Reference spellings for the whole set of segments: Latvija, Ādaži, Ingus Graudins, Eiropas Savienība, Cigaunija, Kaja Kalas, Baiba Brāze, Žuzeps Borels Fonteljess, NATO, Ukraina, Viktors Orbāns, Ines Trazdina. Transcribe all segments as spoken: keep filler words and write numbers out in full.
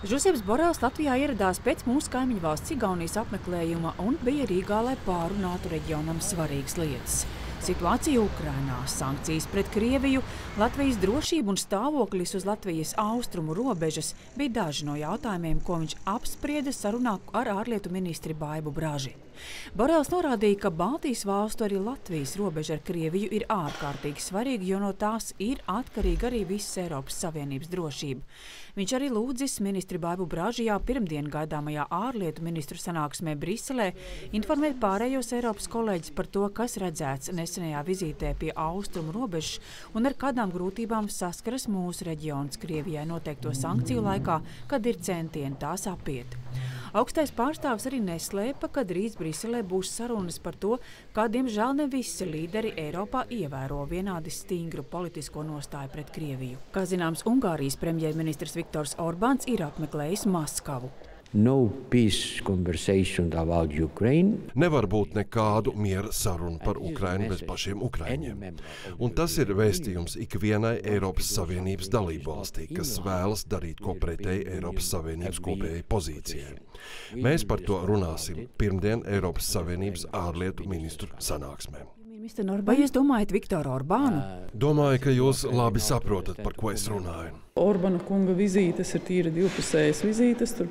Žuzeps Borels Latvijā ieradās pēc mūsu kaimiņvalsts Cigaunijas apmeklējuma un bija Rīgā, lai pārunātu reģionam svarīgas lietas. Situācija Ukrainā, sankcijas pret Krieviju, Latvijas drošība un stāvoklis uz Latvijas austrumu robežas bija daži no jautājumiem, ko viņš apsprieda sarunā ar ārlietu ministri Baibu Brāzi. Borels norādīja, ka Baltijas valstu arī Latvijas robeža ar Krieviju ir ārkārtīgi svarīga, jo no tās ir atkarīga arī visas Eiropas Savienības drošība. Viņš arī lūdzis ministri Baibu Brāžijā pirmdien gaidāmajā ārlietu ministru sanāksmē Briselē informēt pārējos Eiropas kolēģis par to, kas redzēts nesenajā vizītē pie austrumu robežas un ar kādām grūtībām saskaras mūsu reģions Krievijai noteikto sankciju laikā, kad ir centieni tās apiet. Augstais pārstāvs arī neslēpa, ka drīz Briselē būs sarunas par to, kā diemžēl ne visi līderi Eiropā ievēro vienādi stingru politisko nostāju pret Krieviju. Kā zināms, Ungārijas premjerministrs Viktors Orbāns ir apmeklējis Maskavu. No peace conversation about Ukraine. Nevar būt nekādu miera sarunu par Ukrainu bez pašiem ukraiņiem. Un tas ir vēstījums ikvienai Eiropas Savienības dalībvalstī, kas vēlas darīt ko pretēji Eiropas Savienības kopējai pozīcijai. Mēs par to runāsim pirmdien Eiropas Savienības ārlietu ministru sanāksmē. Vai jūs domājat Viktoru Orbānu? Domāju, ka jūs labi saprotat, par ko es runāju. Orbāna kunga vizītes ir tīri divpusējas vizītes. Tur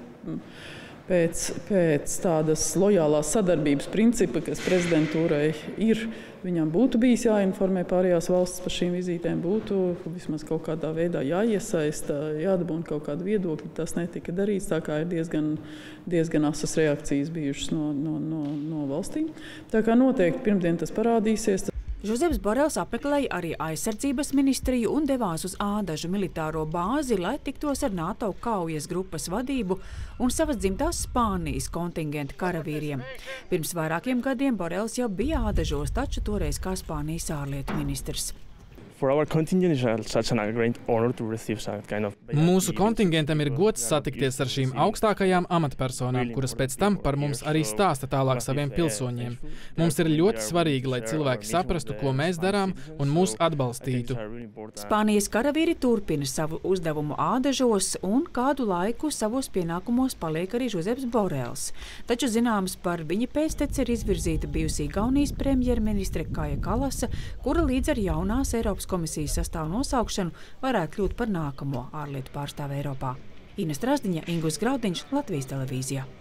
pēc, pēc tādas lojālās sadarbības principa, kas prezidentūrai ir, viņam būtu bijis jāinformē pārējās valsts par šīm vizītēm, būtu vismaz kaut kādā veidā jāiesaista, jādabūna kaut kādu viedokli. Tas netika darīts, tā kā ir diezgan, diezgan asas reakcijas bijušas no, no, no, no valstīm. Tā kā noteikti pirmdien tas parādīsies. Žuzeps Borels apmeklēja arī aizsardzības ministriju un devās uz Ādažu militāro bāzi, lai tiktos ar NATO kaujas grupas vadību un savas dzimtās Spānijas kontingenta karavīriem. Pirms vairākiem gadiem Borels jau bija Ādažos, taču toreiz kā Spānijas ārlietu ministrs. Mūsu kontingentam ir gods satikties ar šīm augstākajām amatpersonām, kuras pēc tam par mums arī stāsta tālāk saviem pilsoņiem. Mums ir ļoti svarīgi, lai cilvēki saprastu, ko mēs darām, un mūs atbalstītu. Spānijas karavīri turpina savu uzdevumu Ādažos, un kādu laiku savos pienākumos paliek arī Žuzeps Borels. Taču zināms par viņa pēcteci ir izvirzīta bijusī Igaunijas premjerministre Kaja Kalasa, kura līdz ar jaunās Eiropas komisijas sastāvu nosaukšanu varētu kļūt par nākamo ārlietu pārstāvi Eiropā. Ines Trazdina, Ingus Graudins, Latvijas televīzijā.